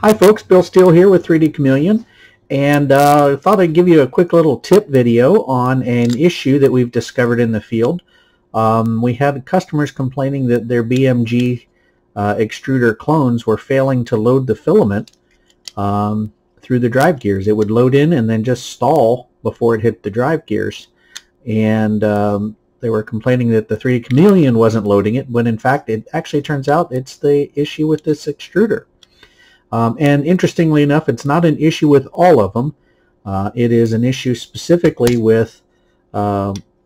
Hi folks, Bill Steele here with 3D Chameleon, and I thought I'd give you a quick little tip video on an issue that we've discovered in the field. We had customers complaining that their BMG extruder clones were failing to load the filament through the drive gears. It would load in and then just stall before it hit the drive gears, and they were complaining that the 3D Chameleon wasn't loading it, when in fact it actually turns out it's the issue with this extruder. And interestingly enough, it's not an issue with all of them. It is an issue specifically with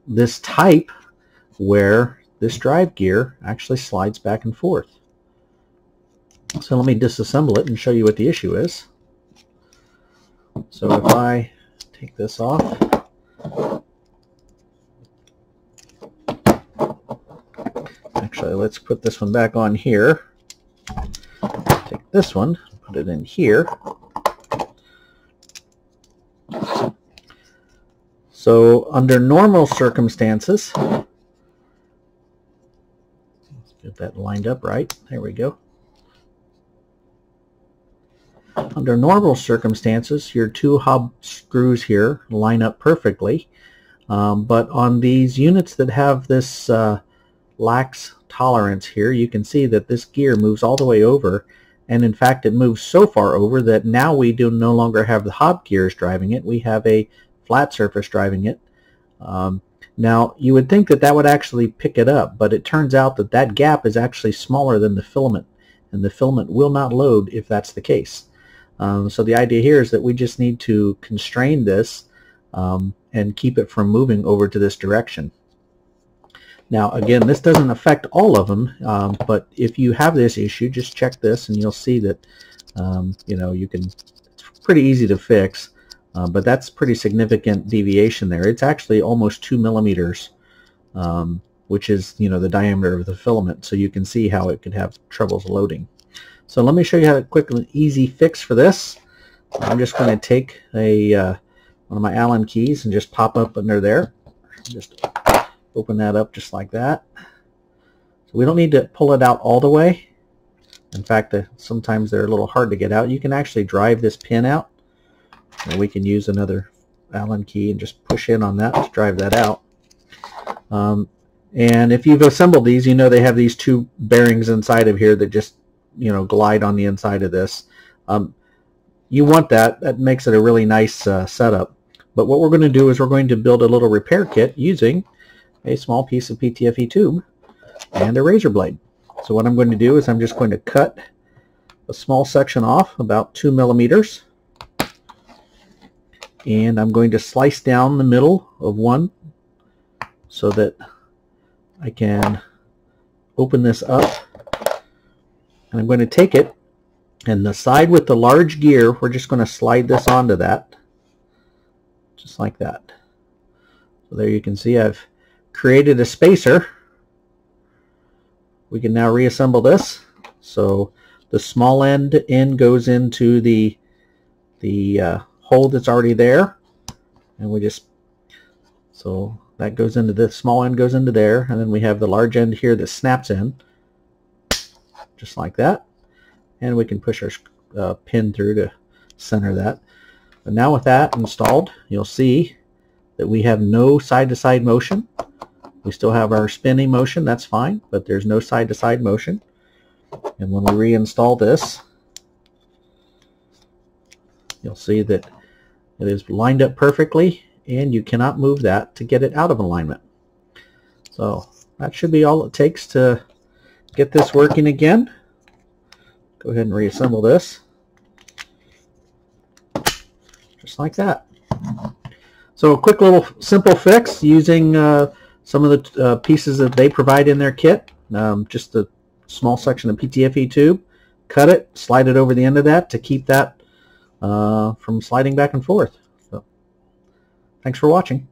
this type where this drive gear actually slides back and forth. So let me disassemble it and show you what the issue is. So if I take this off, actually let's put this one back on here, take this one, put it in here. So under normal circumstances, let's get that lined up right, there we go. Under normal circumstances, your two hub screws here line up perfectly, but on these units that have this lax tolerance here, you can see that this gear moves all the way over, and in fact it moves so far over that now we no longer have the hub gears driving it, we have a flat surface driving it. Now you would think that that would actually pick it up, but it turns out that that gap is actually smaller than the filament, and the filament will not load if that's the case. So the idea here is that we just need to constrain this and keep it from moving over to this direction. Now again, this doesn't affect all of them, but if you have this issue, just check this and you'll see that you know, it's pretty easy to fix, but that's pretty significant deviation there. It's actually almost 2 millimeters, which is, you know, the diameter of the filament, so you can see how it could have troubles loading. So let me show you how to quickly easy fix for this. I'm just going to take a one of my Allen keys and just pop up under there. Just open that up just like that. So we don't need to pull it out all the way. In fact, sometimes they're a little hard to get out. You can actually drive this pin out, and we can use another Allen key and just push in on that to drive that out. And if you've assembled these, you know they have these two bearings inside of here that just, you know, glide on the inside of this. You want that. That makes it a really nice setup. But what we're going to do is we're going to build a little repair kit using a small piece of PTFE tube and a razor blade. So what I'm going to do is I'm just going to cut a small section off, about 2 millimeters, and I'm going to slice down the middle of one so that I can open this up. And I'm going to take it, and the side with the large gear, we're just going to slide this onto that, just like that. So there you can see I've created a spacer. We can now reassemble this. So the small end goes into the hole that's already there, and we just, so that goes into this, small end goes into there, and then we have the large end here that snaps in, just like that, and we can push our pin through to center that. But now with that installed, you'll see that we have no side-to-side motion. We still have our spinning motion, that's fine, but there's no side-to-side motion. And when we reinstall this, you'll see that it is lined up perfectly, and you cannot move that to get it out of alignment. So that should be all it takes to get this working again. Go ahead and reassemble this, just like that. So a quick little simple fix using some of the pieces that they provide in their kit. Just a small section of PTFE tube, cut it, slide it over the end of that to keep that from sliding back and forth. So, thanks for watching.